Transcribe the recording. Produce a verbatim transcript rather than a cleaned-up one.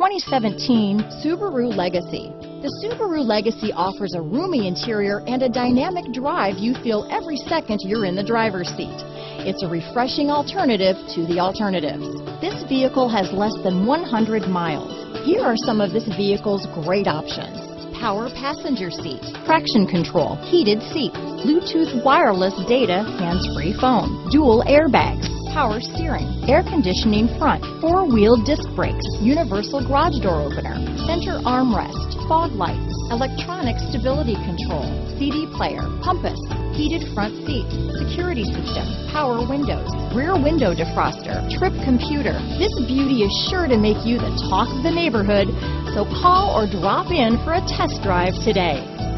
twenty seventeen Subaru Legacy. The Subaru Legacy offers a roomy interior and a dynamic drive you feel every second you're in the driver's seat. It's a refreshing alternative to the alternatives. This vehicle has less than one hundred miles. Here are some of this vehicle's great options: power passenger seat, traction control, heated seats, Bluetooth wireless data, hands-free phone, dual airbags, power steering, air conditioning front, four-wheel disc brakes, universal garage door opener, center armrest, fog lights, electronic stability control, C D player, compass, heated front seats, security system, power windows, rear window defroster, trip computer. This beauty is sure to make you the talk of the neighborhood, so call or drop in for a test drive today.